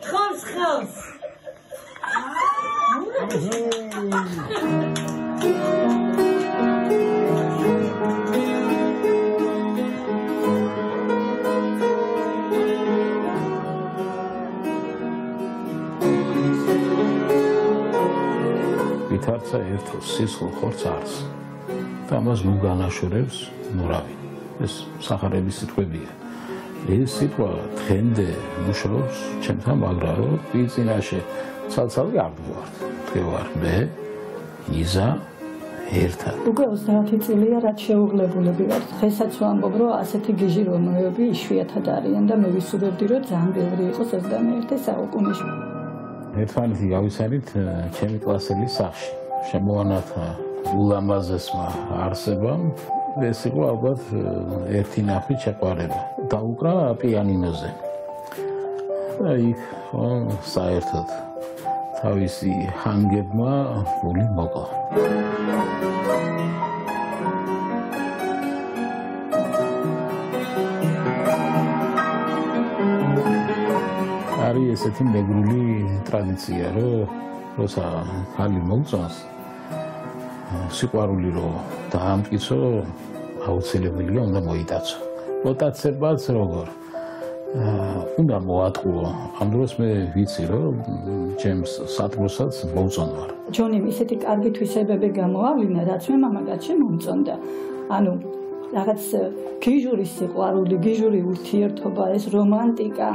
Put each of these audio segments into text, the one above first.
خمس ვითარცა ერთო სისხლ ხორცს არს და მას უგანაშურებს მორავი. ეს სახარების სიტყვებია. ეს სიტყვა დღემდე მუშაობს ჩემთან, მაგრამ წინაშე ცალ-ცალკე არ ვარ. თქვენ ვარ მე, იზა ერთად. უკვე 30 წელია რაც შეუღლებულები ვარ. დღესაც ვამბობ, რომ ასეთი გიჟი რომაელები იშვიათად არიან და მე ვისურვებდი, რომ ძალიან ბევრი იყოს ეს ადამიანები საუკუნეში. ერთმანეთი გავიცანით ჩემი კლასელის სახლში. შემოვანათა ულამაზესმა არსებამ. ეს იყო ალბათ ერთი ნახი შეყვარება. დაუკრა პიანინოზე. და იქ საერთოდ თავისი ჰანგებმა გული მოკლა. არის ესეთი მეგრული ტრადიცია, რომ როცა ხალი მოგწონს სიყვარული რომ დაამტკიცო, აუცილებელია უნდა მოიტაცო. მოტაცებაც როგორ უნდა მოატყუო. ამ დროს მე ვიცი, რომ ჩემს სატყუსაც მოვწონი ვარ. ჯონიმ ისეთი კარგი თვისებები გამოავლინა, რაც მე მამაკაცში მომწონდა. ანუ რაღაც გიჟური სიყვარული, გიჟური ურთიერთობა, ეს რომანტიკა,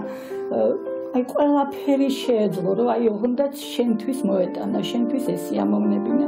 აი ყველაფერი შეეძლო, რომ აი ოღონდაც შენთვის მოეტანა, შენთვის ეს სიამოვნებინა.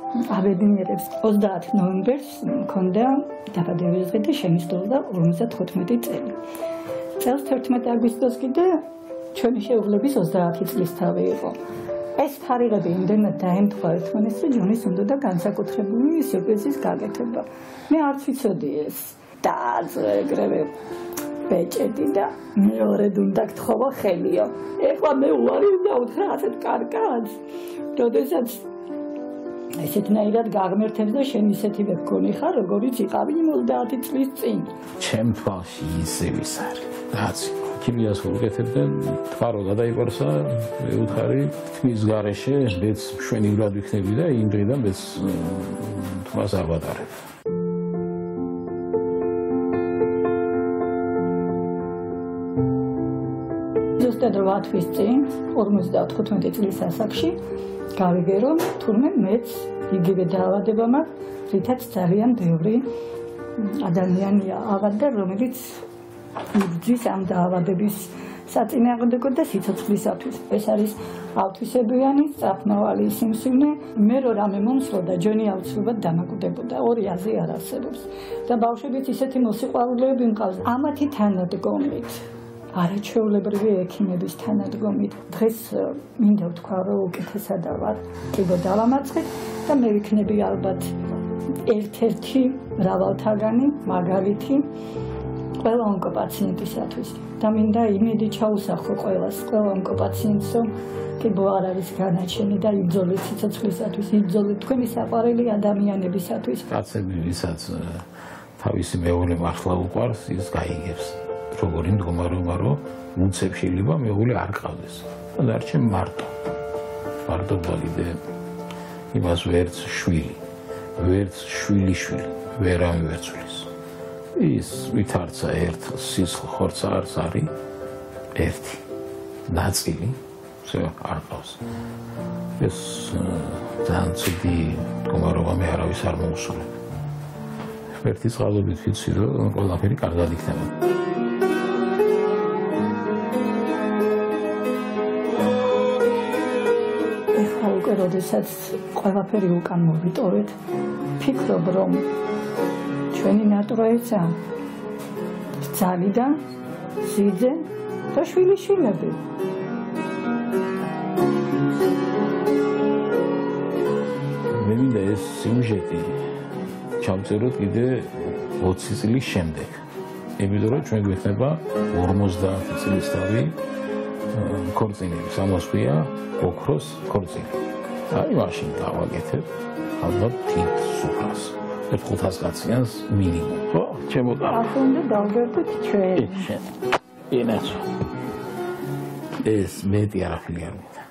აბედნიერებს. 30 ნოემბერს მქონდა დაბადებების დღე და შემისდევდა 55 წელი. წელს 11 აგვისტოს კიდე ჩვენი შეუღლების 30 წლის თავი იყო. ეს თარიღები იმდენად დაემთხვა ერთმანეთს, რომ ჯონის უნდა განსაკუთრებული სიურპრიზის გაკეთება. მე არც ვიცოდი ეს. დაძრეგრები ბეჭედი და მეორედ უნდა გთხოვო ხელიო. ეხლა მე უარი უნდა უთხრა ასეთ კარგად, როდესაც ესეთნაირად გაგმერთებს და შენ ისეთივე გქონი ხარ, როგორიც იყავი 30 წლის წინ. ჩემ თვალში ისევ ის არის. რაც ქიმიას ვუკეთებდნენ, თვა რო გადაიყვარსა, მე ვთქვი, თმის გარეშე მეც მშვენივრად ვიქნები და იმ დღიდან მეც თმას არ ვატარებ. ზუსტად 8 თვის წინ, 55 წლის ასაკში გავიგე, რომ თურმე მეც იგივე დაავადება მაქვს, რითაც ძალიან ბევრი ადამიანი ავადდა, რომელიც იბრძვის ამ დაავადების საწინააღმდეგოდ და სიცოცხლისათვის. ეს არის ავთვისებიანი, სწრაფმავალი სიმსივნე. მე რო რამე მომსლოდა, ჯონი აუცილებლად დამაკვდებოდა. ორი აზრი არ არსებობს. და ბავშვებიც ისეთი მოსიყვარულეები მყავს, ამათი თანადგომით. არაჩვეულებრივი ექიმების თანადგომით. დღეს მინდა ვთქვა, რომ უკეთესად ვარ. კიდე დავამაცხებ და მე ვიქნები ალბათ ერთ-ერთი მრავალთაგანი მაგალითი ყველა ონკოპაციენტისათვის. და მინდა იმედი ჩაუსახო ყველა ონკოპაციენტს, რომ კიბო არ არის განაჩენი და იბრძოლეთ სიცოცხლისათვის, იბრძოლეთ თქვენი საყვარელი ადამიანებისათვის. კაცები, ვისაც თავისი მეუღლე მართლა უყვარს, ის გაიგებს. როგორი მდგომარეობა, რომ უცებ შეიძლება მეუღლე არ გყავდეს. და დარჩა მარტო. მარტო დაგიდე იმას ვერც შვილი, ვერც შვილიშვილი, ვერავინ ვერ ცვლის. Is with hearts are earth, six hearts are sorry, earth. That's it. So our house. Yes, then to the Komarova Mehra is our muscle. But this also benefits you. All of you are going to be. როდესაც ყველაფერი უკან მოვიტოვეთ, ფიქრობ, რომ ჩვენი ნატროეცა ძალიდა, ძიძე და შვილიშვილები. მე მინდა ეს სიუჟეტი ჩავწეროთ კიდე 20 წლის შემდეგ. იმიტომ რომ ჩვენ გვექნება 50 წლის თავი ქორწინების ამოსვლია ოქროს ქორწინება. აი მაშინ დავაკეთებ ალბათ 500-ს. 500 კაციანს მინიმუმ. ხო, ჩემო და. ახლა უნდა დავდევდეთ ჩვენ. ეს მეტი არაფერი არ მინდა.